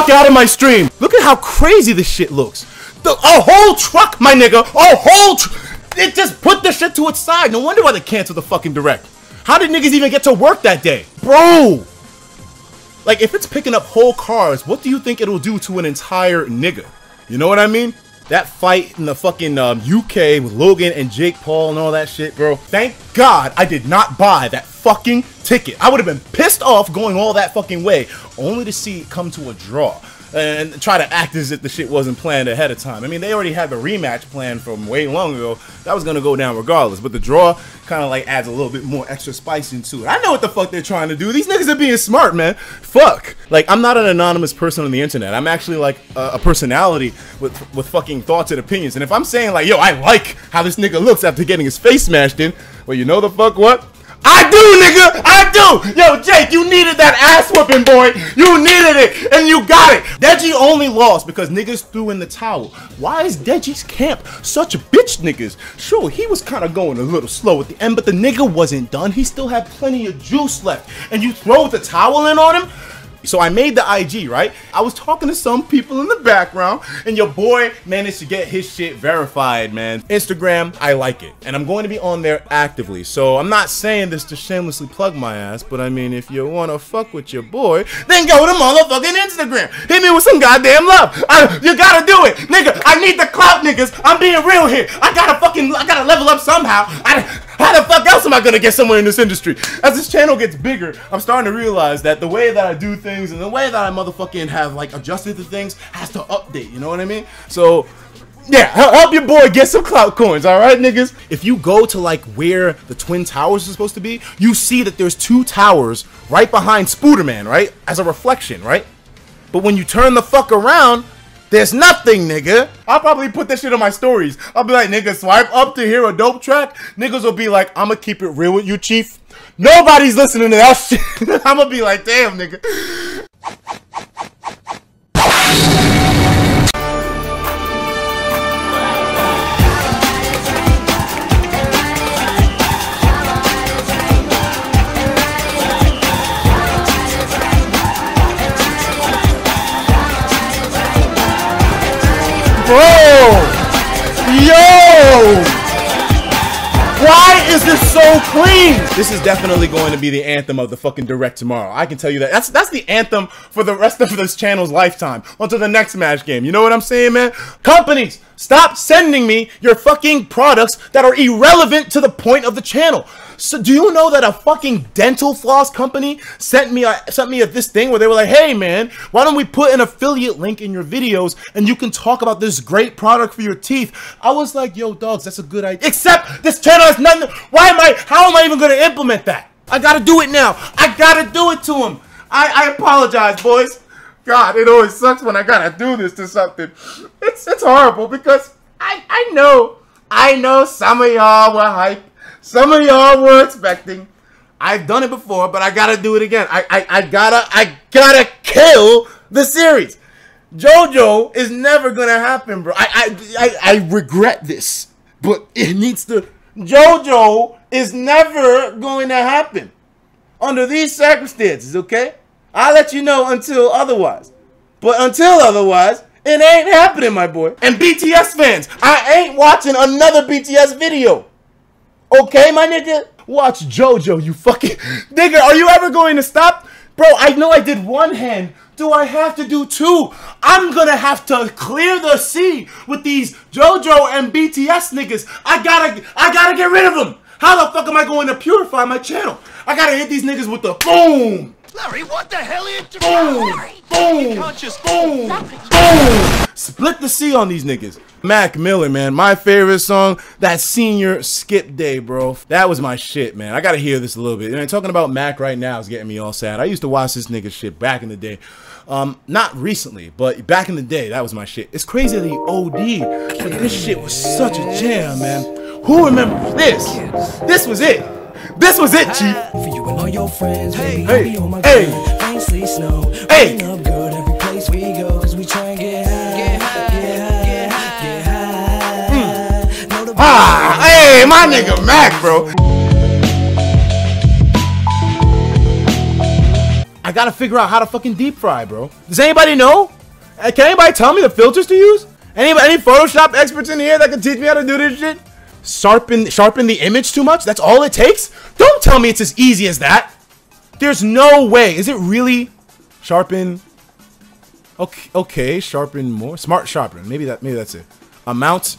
fuck out of my stream. Look at how crazy this shit looks. A whole truck, my nigga. A whole it just put the shit to its side. No wonder why they canceled the fucking direct. How did niggas even get to work that day? Bro. Like, if it's picking up whole cars, what do you think it'll do to an entire nigga? You know what I mean? That fight in the fucking UK with Logan and Jake Paul and all that shit, bro. Thank God I did not buy that fucking ticket. I would have been pissed off going all that fucking way only to see it come to a draw and try to act as if the shit wasn't planned ahead of time. I mean, they already had the rematch planned from way long ago. That was going to go down regardless, but the draw kind of like adds a little bit more extra spice into it. I know what the fuck they're trying to do. These niggas are being smart, man. Fuck. Like, I'm not an anonymous person on the internet. I'm actually like a personality with fucking thoughts and opinions. And if I'm saying like, yo, I like how this nigga looks after getting his face smashed in, well, you know the fuck what? I do, nigga! I do! Yo, Jake, you needed that ass whooping, boy! You needed it, and you got it! Deji only lost because niggas threw in the towel. Why is Deji's camp such bitch niggas? Sure, he was kind of going a little slow at the end, but the nigga wasn't done. He still had plenty of juice left, and you throw the towel in on him? So I made the IG, right? I was talking to some people in the background, and your boy managed to get his shit verified, man. Instagram, I like it. And I'm going to be on there actively. So I'm not saying this to shamelessly plug my ass, but I mean, if you want to fuck with your boy, then go to motherfucking Instagram. Hit me with some goddamn love. You gotta do it. Nigga, I need the clout, niggas. I'm being real here. I gotta level up somehow. How the fuck else am I gonna get somewhere in this industry? As this channel gets bigger, I'm starting to realize that the way that I do things and the way that I motherfucking have like adjusted to things has to update, you know what I mean? So yeah, help your boy get some clout coins, all right, niggas? If you go to like where the Twin Towers is supposed to be, you see that there's two towers right behind Spooderman, right? As a reflection, right? But when you turn the fuck around, there's nothing, nigga. I'll probably put that shit on my stories. I'll be like, nigga, swipe up to hear a dope track. Niggas will be like, I'ma keep it real with you, chief. Nobody's listening to that shit. I'ma be like, damn, nigga. This is so clean. This is definitely going to be the anthem of the fucking direct tomorrow. I can tell you that. That's the anthem for the rest of this channel's lifetime until the next Smash game. You know what I'm saying, man? Companies, stop sending me your fucking products that are irrelevant to the point of the channel. So do you know that a fucking dental floss company sent me this thing where they were like, hey man, why don't we put an affiliate link in your videos and you can talk about this great product for your teeth? I was like, yo dogs, that's a good idea. Except this channel has nothing. How am I even gonna implement that? I gotta do it now. I gotta do it to him. I apologize, boys. God, it always sucks when I gotta do this to something. It's horrible because I know some of y'all were hyped. Some of y'all were expecting. I've done it before, but I gotta do it again. I gotta kill the series. JoJo is never gonna happen, bro. I regret this, but it needs to. JoJo is never going to happen under these circumstances, okay? I'll let you know until otherwise. But until otherwise, it ain't happening, my boy. And BTS fans, I ain't watching another BTS video. Okay, my nigga? Watch JoJo, you fucking... Nigga, are you ever going to stop? Bro, I know I did one hand. Do I have to do two? I'm gonna have to clear the sea with these JoJo and BTS niggas. I gotta get rid of them. How the fuck am I going to purify my channel? I gotta hit these niggas with the boom. Larry, what the hell are you doing? Boom, Larry, boom, boom, boom. Split the sea on these niggas. Mac Miller, man, my favorite song, that senior skip day, bro. That was my shit, man. I gotta hear this a little bit. And I'm talking about Mac right now is getting me all sad. I used to watch this nigga shit back in the day. Not recently, but back in the day, that was my shit. It's crazy that he OD'd, but this shit was such a jam, man. Who remembers this? This was it. This was it, Chief. For you and all your friends, hey, hey, hey, hey. Ah, hey, my nigga Mac, bro. I gotta figure out how to fucking deep fry, bro. Does anybody know? Can anybody tell me the filters to use? Anybody, any Photoshop experts in here that can teach me how to do this shit? Sharpen the image too much? That's all it takes? Don't tell me it's as easy as that. There's no way. Is it really? Sharpen. Okay, okay, sharpen more. Smart sharpen. Maybe that's it. Amount.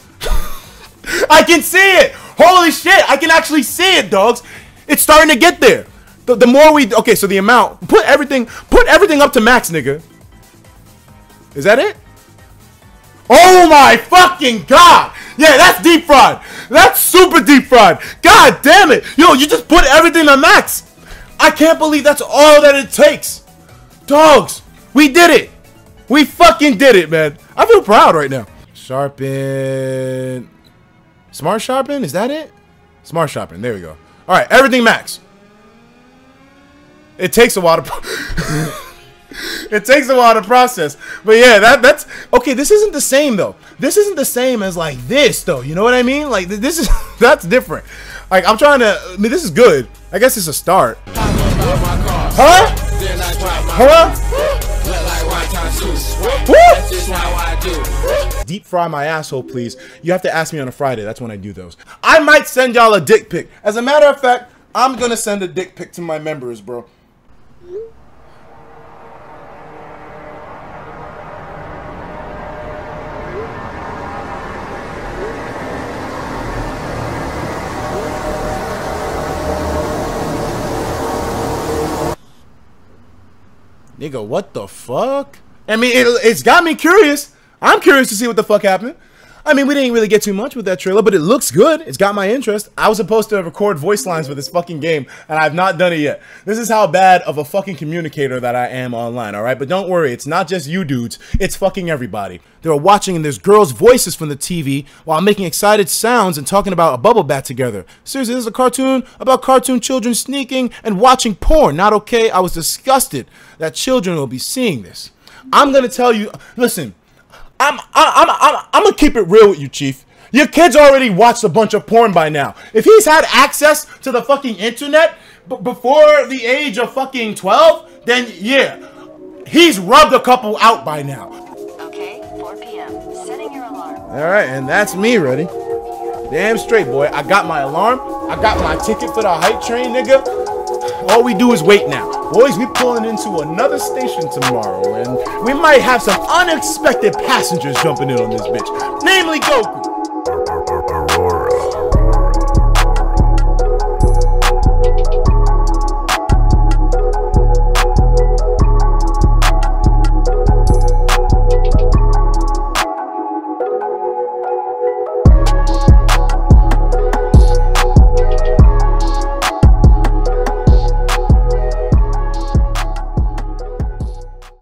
I can see it. Holy shit. I can actually see it, dogs. It's starting to get there. The more we, okay, so the amount. Put everything up to max, nigga. Is that it? Oh my fucking god! Yeah, that's deep fried. That's super deep fried. God damn it! Yo, you just put everything on max. I can't believe that's all that it takes. Dogs, we did it. We fucking did it, man. I feel proud right now. Sharpen. Smart sharpen? Is that it? Smart sharpen. There we go. All right, everything max. It takes a while to. It takes a while to process, but yeah, that's okay. This isn't the same though. This isn't the same as like this though. You know what I mean? Like this is that's different. Like I'm trying to. I mean, this is good. I guess it's a start. Huh? Huh? Deep fry my asshole, please. You have to ask me on a Friday. That's when I do those. I might send y'all a dick pic. As a matter of fact, I'm gonna send a dick pic to my members, bro. Nigga, what the fuck? I mean, it's got me curious. I'm curious to see what the fuck happened. I mean, we didn't really get too much with that trailer, but it looks good. It's got my interest. I was supposed to record voice lines for this fucking game, and I've not done it yet. This is how bad of a fucking communicator that I am online, all right? But don't worry, it's not just you dudes. It's fucking everybody. They're watching, and there's girls' voices from the TV while making excited sounds and talking about a bubble bath together. Seriously, this is a cartoon about cartoon children sneaking and watching porn. Not okay. I was disgusted that children will be seeing this. I'm gonna tell you, listen, I'm gonna keep it real with you, Chief. Your kid's already watched a bunch of porn by now. If he's had access to the fucking internet before the age of fucking 12, then yeah, he's rubbed a couple out by now. Okay, 4 p.m. Setting your alarm. All right, and that's me ready. Damn straight, boy. I got my alarm. I got my ticket for the hype train, nigga. All we do is wait now. Boys, we pulling into another station tomorrow, and we might have some unexpected passengers jumping in on this bitch. Namely Goku.